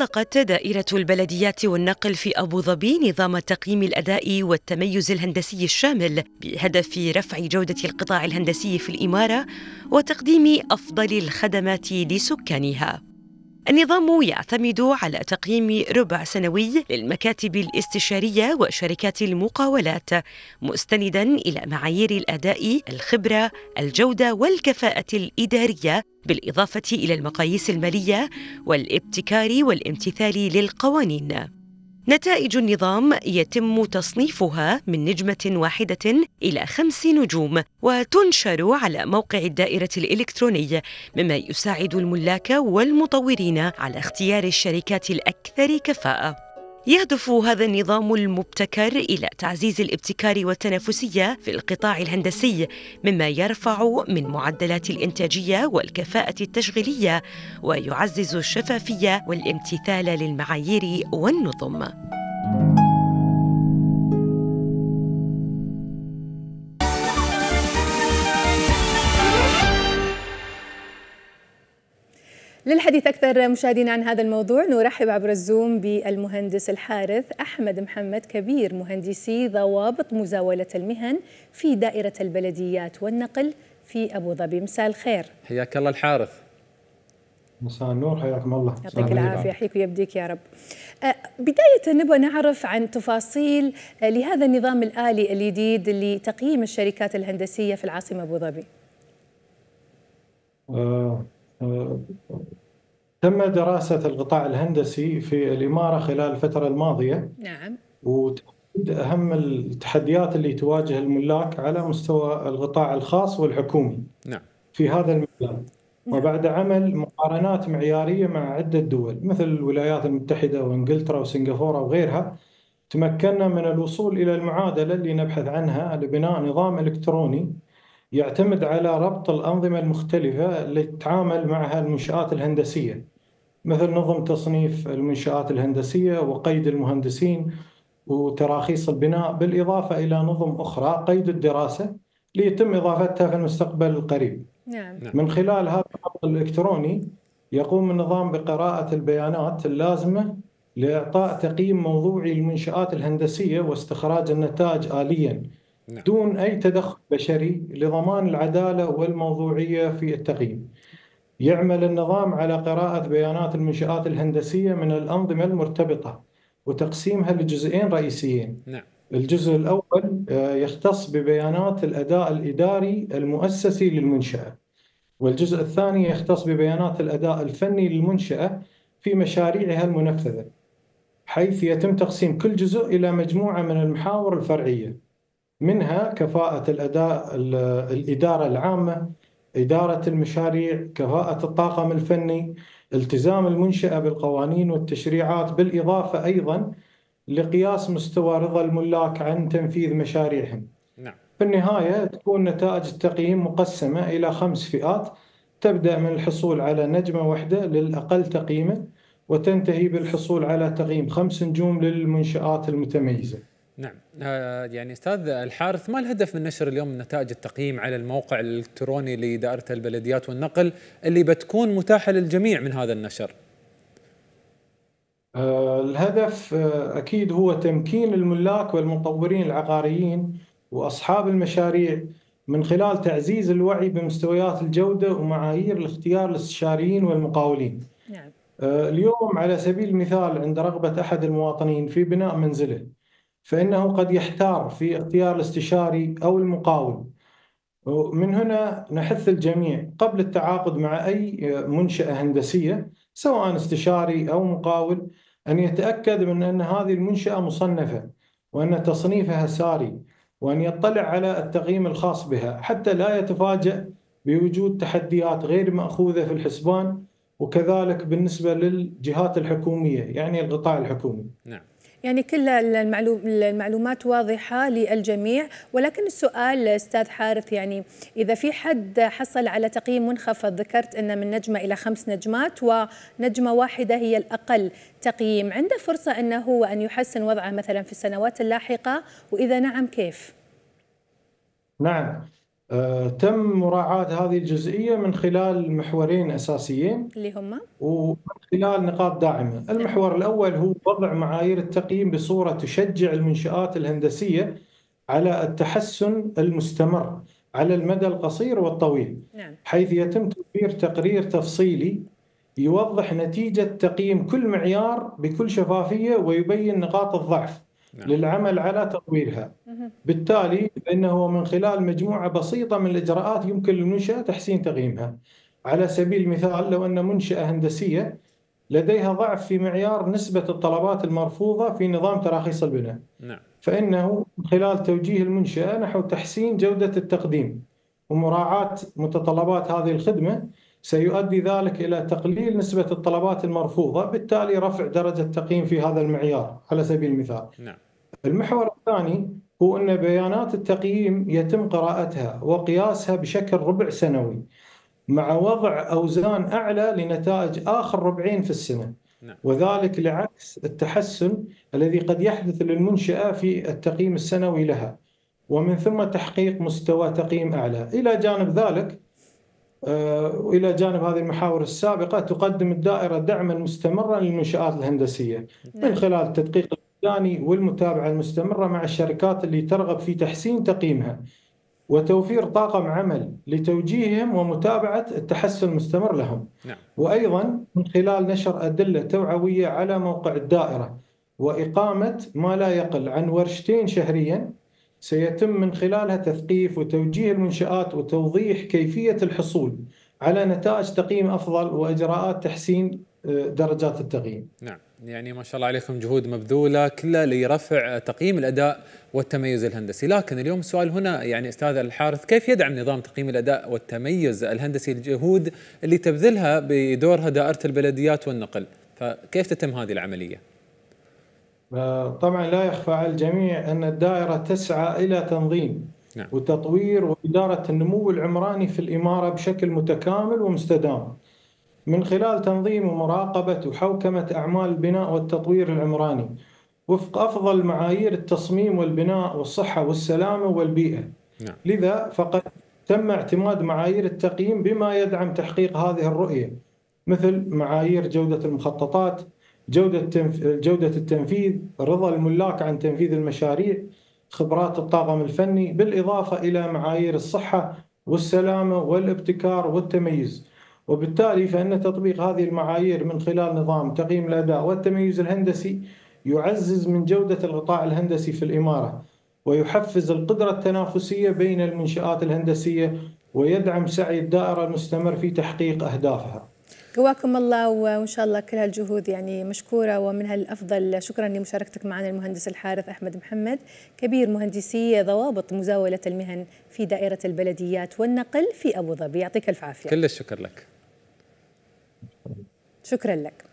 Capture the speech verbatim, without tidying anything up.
أطلقت دائرة البلديات والنقل في أبوظبي نظام تقييم الأداء والتميز الهندسي الشامل بهدف رفع جودة القطاع الهندسي في الإمارة وتقديم أفضل الخدمات لسكانها. النظام يعتمد على تقييم ربع سنوي للمكاتب الاستشارية وشركات المقاولات، مستنداً إلى معايير الأداء، الخبرة، الجودة والكفاءة الإدارية، بالإضافة إلى المقاييس المالية والابتكار والامتثال للقوانين. نتائج النظام يتم تصنيفها من نجمة واحدة إلى خمس نجوم، وتنشر على موقع الدائرة الإلكتروني، مما يساعد الملاك والمطورين على اختيار الشركات الأكثر كفاءة. يهدف هذا النظام المبتكر إلى تعزيز الابتكار والتنافسية في القطاع الهندسي، مما يرفع من معدلات الإنتاجية والكفاءة التشغيلية، ويعزز الشفافية والامتثال للمعايير والنظم. للحديث أكثر مشاهدينا عن هذا الموضوع نرحب عبر الزوم بالمهندس الحارث أحمد محمد، كبير مهندسي ضوابط مزاولة المهن في دائرة البلديات والنقل في أبوظبي. مساء الخير. حياك الله الحارث. مساء النور، حياكم الله. يعطيك العافية، يحييك ويبديك يا رب. بداية نبغى نعرف عن تفاصيل لهذا النظام الآلي الجديد لتقييم الشركات الهندسية في العاصمة أبوظبي. آه. آه. تم دراسة القطاع الهندسي في الإمارة خلال الفترة الماضية. نعم. وتحديد أهم التحديات اللي تواجه الملاك على مستوى القطاع الخاص والحكومي. نعم. في هذا المجال. نعم. وبعد عمل مقارنات معيارية مع عدة دول مثل الولايات المتحدة وإنجلترا وسنغافورة وغيرها، تمكنا من الوصول إلى المعادلة اللي نبحث عنها لبناء نظام إلكتروني يعتمد على ربط الأنظمة المختلفة اللي تتعامل معها المنشآت الهندسية، مثل نظم تصنيف المنشآت الهندسية وقيد المهندسين وتراخيص البناء، بالإضافة إلى نظم أخرى قيد الدراسة ليتم إضافتها في المستقبل القريب. نعم. من خلال هذا الربط الإلكتروني يقوم النظام بقراءة البيانات اللازمة لإعطاء تقييم موضوعي للمنشآت الهندسية واستخراج النتائج آلياً. نعم. دون أي تدخل بشري لضمان العدالة والموضوعية في التقييم. يعمل النظام على قراءة بيانات المنشآت الهندسية من الأنظمة المرتبطة وتقسيمها لجزئين رئيسيين. نعم. الجزء الأول يختص ببيانات الأداء الإداري المؤسسي للمنشأة، والجزء الثاني يختص ببيانات الأداء الفني للمنشأة في مشاريعها المنفذة، حيث يتم تقسيم كل جزء إلى مجموعة من المحاور الفرعية، منها كفاءة الأداء، الإدارة العامة، إدارة المشاريع، كفاءة الطاقم الفني، التزام المنشأة بالقوانين والتشريعات، بالإضافة أيضا لقياس مستوى رضا الملاك عن تنفيذ مشاريعهم. نعم. في النهاية تكون نتائج التقييم مقسمة إلى خمس فئات، تبدأ من الحصول على نجمة واحدة للأقل تقييما، وتنتهي بالحصول على تقييم خمس نجوم للمنشآت المتميزة. نعم. يعني أستاذ الحارث، ما الهدف من نشر اليوم نتائج التقييم على الموقع الإلكتروني لدائرة البلديات والنقل اللي بتكون متاحة للجميع من هذا النشر؟ الهدف أكيد هو تمكين الملاك والمطورين العقاريين وأصحاب المشاريع من خلال تعزيز الوعي بمستويات الجودة ومعايير الاختيار للاستشاريين والمقاولين. نعم. اليوم على سبيل المثال، عند رغبة أحد المواطنين في بناء منزله، فإنه قد يحتار في اختيار الاستشاري أو المقاول. من هنا نحث الجميع قبل التعاقد مع أي منشأة هندسية، سواء استشاري أو مقاول، أن يتأكد من أن هذه المنشأة مصنفة وأن تصنيفها ساري، وأن يطلع على التقييم الخاص بها حتى لا يتفاجأ بوجود تحديات غير مأخوذة في الحسبان، وكذلك بالنسبة للجهات الحكومية، يعني القطاع الحكومي. نعم. يعني كل المعلومات واضحة للجميع، ولكن السؤال أستاذ حارث، يعني إذا في حد حصل على تقييم منخفض، ذكرت أنه من نجمة إلى خمس نجمات ونجمة واحدة هي الأقل تقييم، عنده فرصة أنه هو أن يحسن وضعه مثلا في السنوات اللاحقة؟ وإذا نعم كيف؟ نعم، آه، تم مراعاة هذه الجزئية من خلال محورين أساسيين اللي هما ومن خلال نقاط داعمة. نعم. المحور الأول هو وضع معايير التقييم بصورة تشجع المنشآت الهندسية على التحسن المستمر على المدى القصير والطويل، نعم. حيث يتم توفير تقرير تفصيلي يوضح نتيجة تقييم كل معيار بكل شفافية ويبين نقاط الضعف، نعم. للعمل على تطويرها. مه. بالتالي فإنه من خلال مجموعة بسيطة من الإجراءات يمكن للمنشأة تحسين تقييمها. على سبيل المثال، لو أن منشأة هندسية لديها ضعف في معيار نسبة الطلبات المرفوضة في نظام تراخيص البناء، نعم. فإنه من خلال توجيه المنشأة نحو تحسين جودة التقديم ومراعاة متطلبات هذه الخدمة سيؤدي ذلك إلى تقليل نسبة الطلبات المرفوضة، بالتالي رفع درجة التقييم في هذا المعيار على سبيل المثال. نعم. المحور الثاني هو أن بيانات التقييم يتم قراءتها وقياسها بشكل ربع سنوي مع وضع أوزان أعلى لنتائج آخر ربعين في السنة، نعم. وذلك لعكس التحسن الذي قد يحدث للمنشأة في التقييم السنوي لها، ومن ثم تحقيق مستوى تقييم أعلى. إلى جانب ذلك وإلى جانب هذه المحاور السابقة، تقدم الدائرة دعما مستمرا للمنشآت الهندسية من خلال التدقيق الميداني والمتابعة المستمرة مع الشركات اللي ترغب في تحسين تقييمها، وتوفير طاقم عمل لتوجيههم ومتابعة التحسن المستمر لهم. نعم. وأيضا من خلال نشر أدلة توعوية على موقع الدائرة وإقامة ما لا يقل عن ورشتين شهريا سيتم من خلالها تثقيف وتوجيه المنشآت وتوضيح كيفية الحصول على نتائج تقييم أفضل وإجراءات تحسين درجات التقييم. نعم، يعني ما شاء الله عليكم، جهود مبذولة كلها لرفع تقييم الأداء والتميز الهندسي. لكن اليوم السؤال هنا يعني أستاذ الحارث، كيف يدعم نظام تقييم الأداء والتميز الهندسي الجهود اللي تبذلها بدورها دائرة البلديات والنقل؟ فكيف تتم هذه العملية؟ طبعا لا يخفى على الجميع أن الدائرة تسعى إلى تنظيم، نعم. وتطوير وإدارة النمو العمراني في الإمارة بشكل متكامل ومستدام من خلال تنظيم ومراقبة وحوكمة أعمال البناء والتطوير العمراني وفق أفضل معايير التصميم والبناء والصحة والسلامة والبيئة. نعم. لذا فقد تم اعتماد معايير التقييم بما يدعم تحقيق هذه الرؤية، مثل معايير جودة المخططات، جودة جودة التنفيذ، رضا الملاك عن تنفيذ المشاريع، خبرات الطاقم الفني، بالإضافة إلى معايير الصحة والسلامة والابتكار والتميز. وبالتالي فإن تطبيق هذه المعايير من خلال نظام تقييم الأداء والتميز الهندسي يعزز من جودة القطاع الهندسي في الإمارة، ويحفز القدرة التنافسية بين المنشآت الهندسية، ويدعم سعي الدائرة المستمر في تحقيق أهدافها. قواكم الله، وإن شاء الله كل هالجهود يعني مشكورة ومنها الأفضل. شكرا لمشاركتك معنا المهندس الحارث أحمد محمد، كبير مهندسي ضوابط مزاولة المهن في دائرة البلديات والنقل في أبوظبي. يعطيك الف عافية. كل الشكر لك. شكرا لك.